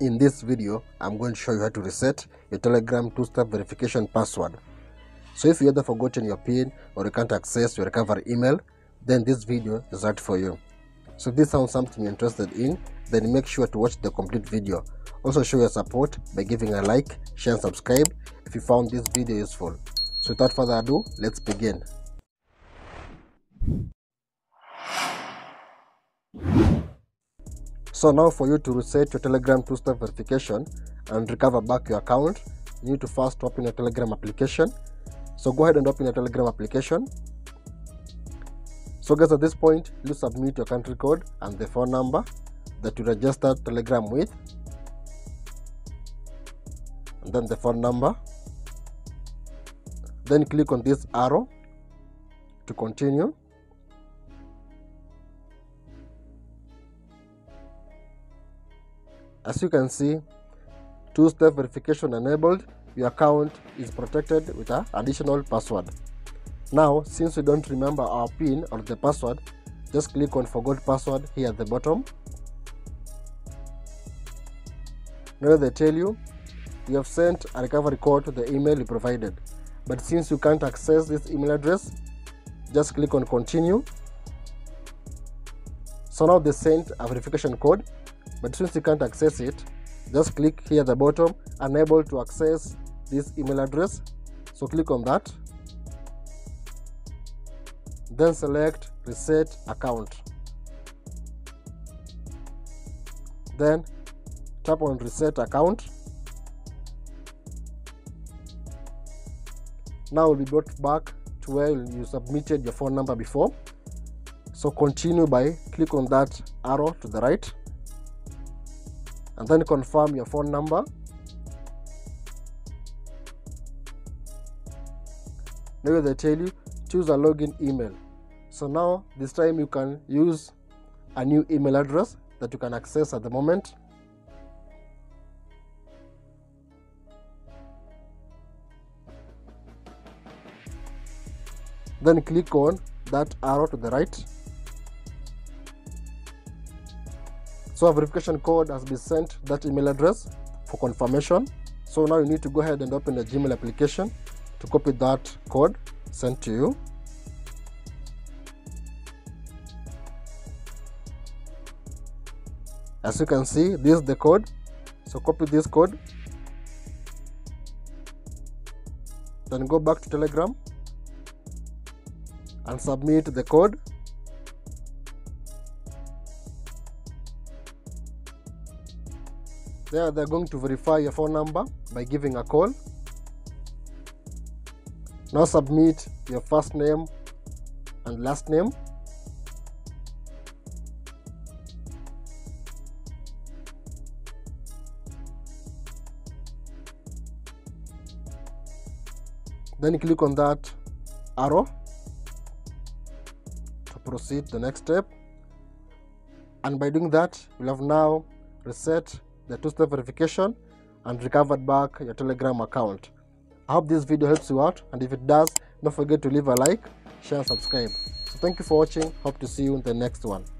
In this video, I'm going to show you how to reset your Telegram two-step verification password. So if you either forgotten your PIN or you can't access your recovery email, then this video is right for you. So if this sounds something you're interested in, then make sure to watch the complete video. Also show your support by giving a like, share and subscribe if you found this video useful. So without further ado, let's begin. So now for you to reset your Telegram two-step verification and recover back your account, you need to first open your Telegram application. So go ahead and open your Telegram application. So guys, at this point, you submit your country code and the phone number that you registered Telegram with, and then the phone number. Then click on this arrow to continue. As you can see, two-step verification enabled, your account is protected with an additional password. Now, since we don't remember our PIN or the password, just click on forgot password here at the bottom. Now they tell you, you have sent a recovery code to the email you provided. But since you can't access this email address, just click on continue. So now they sent a verification code, but since you can't access it, just click here at the bottom, unable to access this email address. So click on that. Then select reset account. Then tap on reset account. Now we'll be brought back to where you submitted your phone number before. So continue by click on that arrow to the right, and then confirm your phone number. Now they tell you choose a login email. So now this time you can use a new email address that you can access at the moment. Then click on that arrow to the right. So a verification code has been sent to that email address for confirmation. So now you need to go ahead and open the Gmail application to copy that code sent to you. As you can see, this is the code. So copy this code. Then go back to Telegram and submit the code. There they're going to verify your phone number by giving a call. Now submit your first name and last name. Then click on that arrow to proceed the next step. And by doing that, you'll have now reset the two-step verification and recovered back your Telegram account. I hope this video helps you out, and if it does, don't forget to leave a like, share and subscribe. So thank you for watching. Hope to see you in the next one.